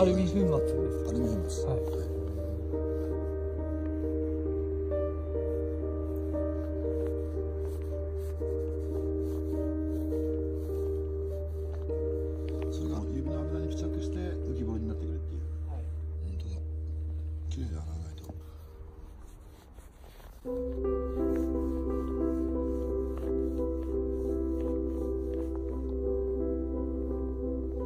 アルミ粉末です。アルミ粉末。はい。それが指の油に付着して浮き彫りになってくるっていう。はい。本当だ。綺麗に洗わないと。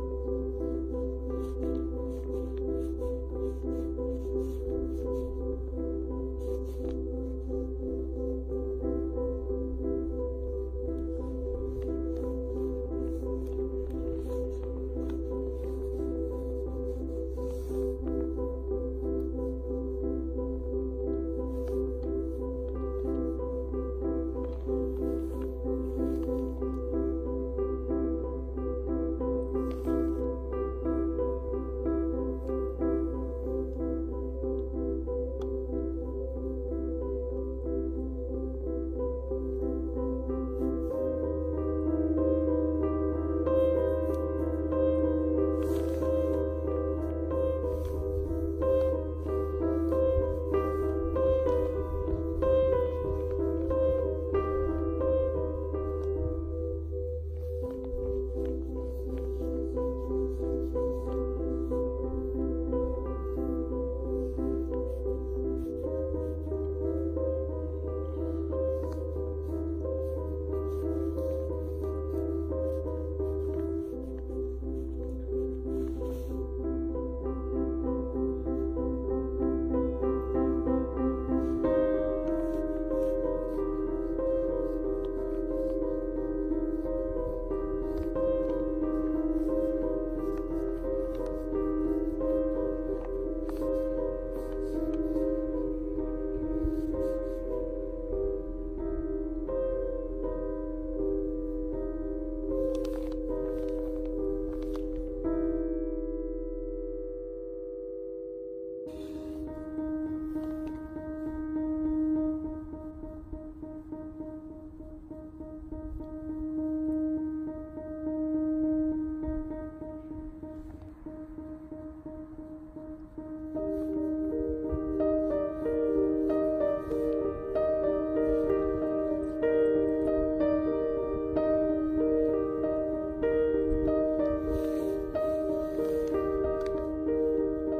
そ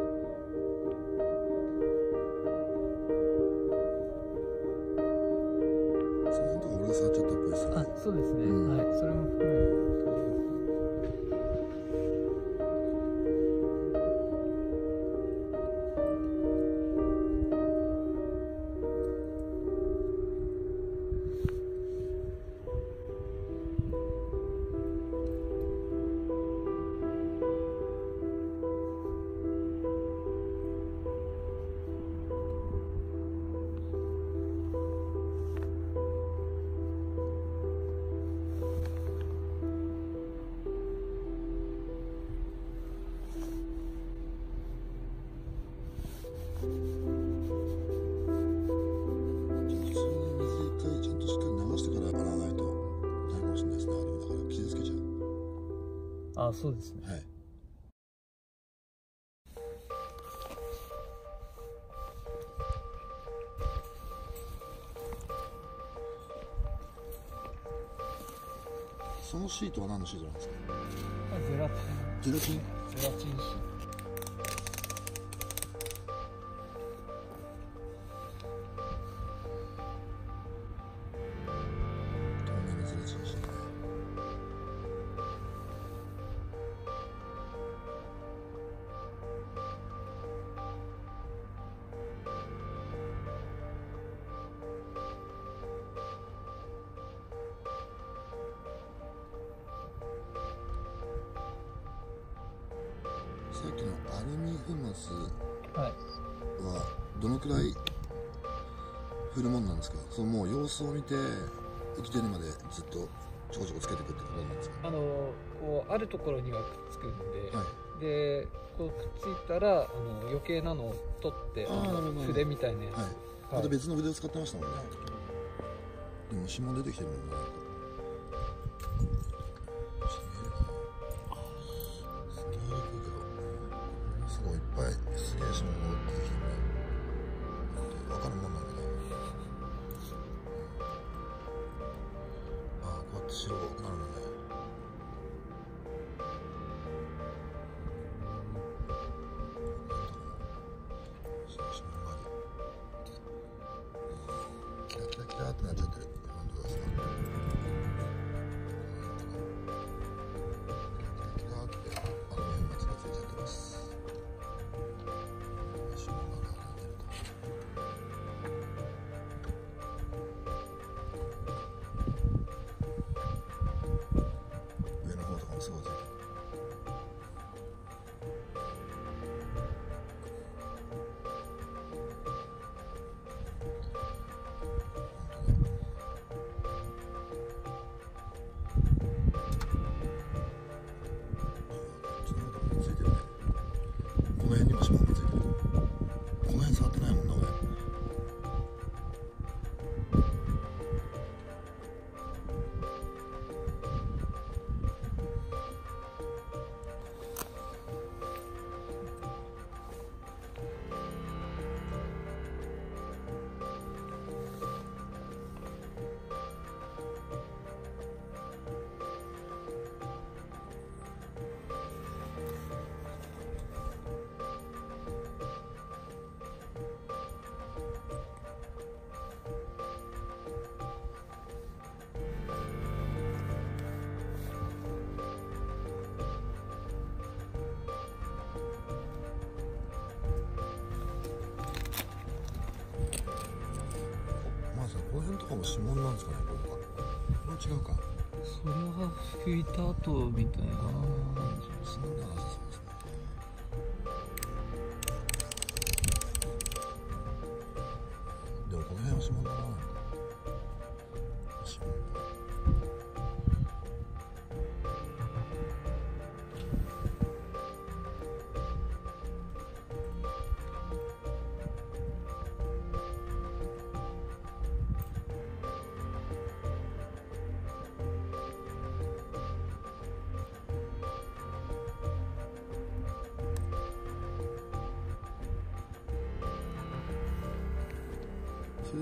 うですね、うん、はい、それも含めて。あ、そうですね。はい、そのシートは何のシートなんですか？ゼラチン。ゼラチン。ゼラチンシート。さっきのアルミ粉末はどのくらい振るもんなんですか？そのもう様子を見て浮き出るまでずっとちょこちょこつけていくってことなんですか？こうあるところにはくっつくんで、はい、でこうくっついたら余計なのを取って筆みたいなやつ、はい、また別の筆を使ってましたもんね、はい、でも虫も出てきてるもんね。すなっちゃってる。本当だそうだ。キラキラってあの辺がつまずいちゃってます。上の方とかもすごいついてる。この辺とかも指紋なんですかね、これは。これは違うか。それは拭いた後みたいな感じですね。でもこの辺は指紋だな。指紋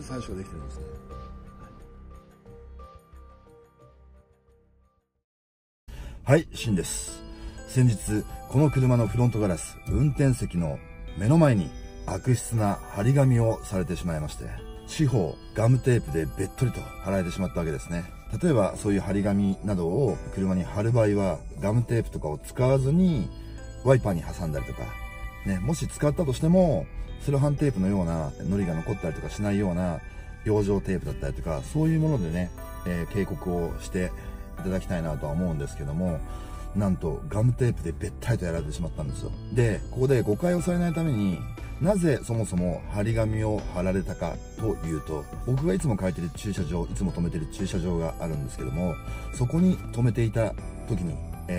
最初できてるんですね。はい、シンです。先日この車のフロントガラス、運転席の目の前に悪質な張り紙をされてしまいまして、四方ガムテープでべっとりと貼られてしまったわけですね。例えばそういう張り紙などを車に貼る場合は、ガムテープとかを使わずにワイパーに挟んだりとかね、もし使ったとしてもセロハンテープのような糊が残ったりとかしないような養生テープだったりとか、そういうものでね、警告をしていただきたいなとは思うんですけども、なんとガムテープでべったりとやられてしまったんですよ。でここで誤解をされないために、なぜそもそも張り紙を貼られたかというと、僕がいつも止めてる駐車場があるんですけども、そこに止めていた時に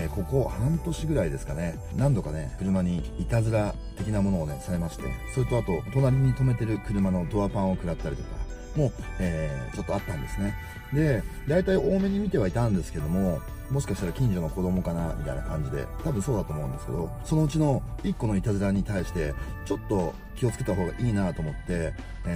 ここ半年ぐらいですかね、何度かね車にいたずら的なものをねされまして、それとあと隣に止めてる車のドアパンを食らったりとかも、ちょっとあったんですね。で大体多めに見てはいたんですけども、もしかしたら近所の子供かなみたいな感じで、多分そうだと思うんですけど、そのうちの1個のいたずらに対してちょっと気をつけた方がいいなと思って、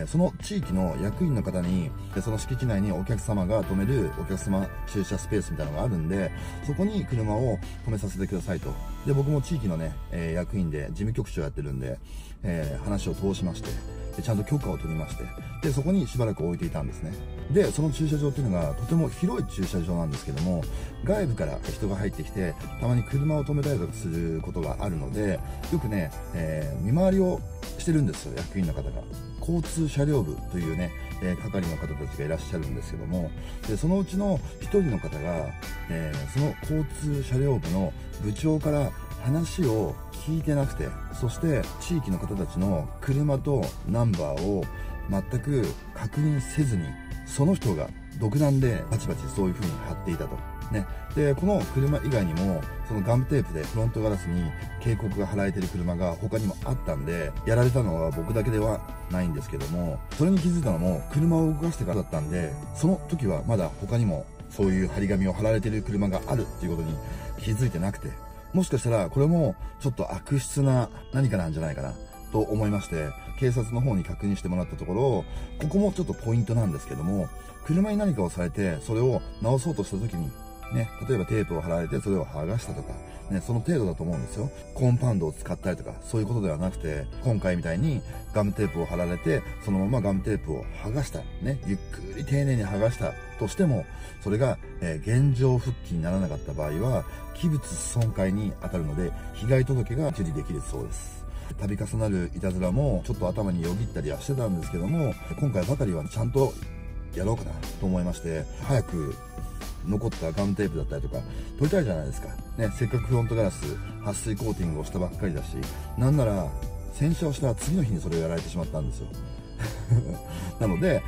その地域の役員の方に、その敷地内にお客様が止めるお客様駐車スペースみたいなのがあるんで、そこに車を止めさせてくださいと。で僕も地域のね、役員で事務局長やってるんで、話を通しまして、ちゃんと許可を取りまして、でそこにしばらく置いていたんですね。でその駐車場っていうのがとても広い駐車場なんですけども、外部から人が入ってきてたまに車を止めたりとかすることがあるので、よくね、見回りをしてるんですよ、役員の方が。交通車両部というね、係の方たちがいらっしゃるんですけども、でそのうちの1人の方が、その交通車両部の部長から話を聞いてなくて、そして地域の方たちの車とナンバーを全く確認せずに、その人が独断でバチバチそういう風に貼っていたとね。でこの車以外にもそのガムテープでフロントガラスに警告が貼られてる車が他にもあったんで、やられたのは僕だけではないんですけども、それに気づいたのも車を動かしてからだったんで、その時はまだ他にもそういう貼り紙を貼られてる車があるっていうことに気づいてなくて、もしかしたらこれもちょっと悪質な何かなんじゃないかなと思いまして、警察の方に確認してもらったところ、ここもちょっとポイントなんですけども、車に何かをされてそれを直そうとした時にね、例えばテープを貼られてそれを剥がしたとか、ね、その程度だと思うんですよ。コンパウンドを使ったりとか、そういうことではなくて、今回みたいにガムテープを貼られて、そのままガムテープを剥がした、ね、ゆっくり丁寧に剥がしたとしても、それが、現状復帰にならなかった場合は、器物損壊に当たるので、被害届が受理できるそうです。度重なるいたずらもちょっと頭によぎったりはしてたんですけども、今回ばかりはちゃんとやろうかなと思いまして、早く残ったガムテープだったりとか取りたいじゃないですか、ね、せっかくフロントガラス撥水コーティングをしたばっかりだし、なんなら洗車をした次の日にそれをやられてしまったんですよなので、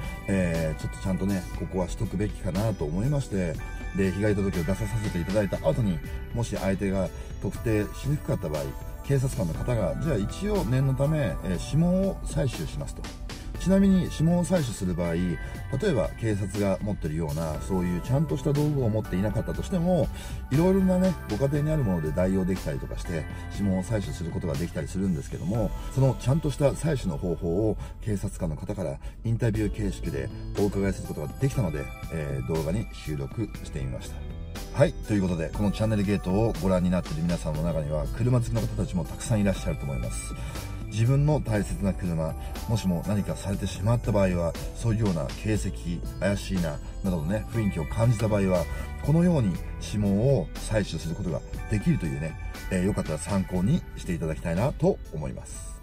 ちょっとちゃんとね、ここはしとくべきかなと思いまして、で、被害届を出させていただいた後に、もし相手が特定しにくかった場合、警察官の方が、じゃあ一応念のため、指紋を採取しますと。ちなみに指紋を採取する場合、例えば警察が持ってるような、そういうちゃんとした道具を持っていなかったとしても、いろいろなね、ご家庭にあるもので代用できたりとかして、指紋を採取することができたりするんですけども、そのちゃんとした採取の方法を警察官の方からインタビュー形式でお伺いすることができたので、動画に収録してみました。はい、ということで、このチャンネルゲートをご覧になっている皆さんの中には、車好きの方たちもたくさんいらっしゃると思います。自分の大切な車、もしも何かされてしまった場合は、そういうような形跡、怪しいな、などのね、雰囲気を感じた場合は、このように指紋を採取することができるというね、よかったら参考にしていただきたいなと思います。